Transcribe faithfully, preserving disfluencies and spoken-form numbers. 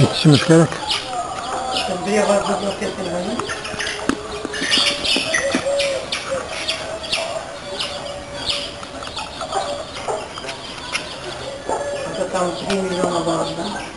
नमस्कार там три миллиона было, да?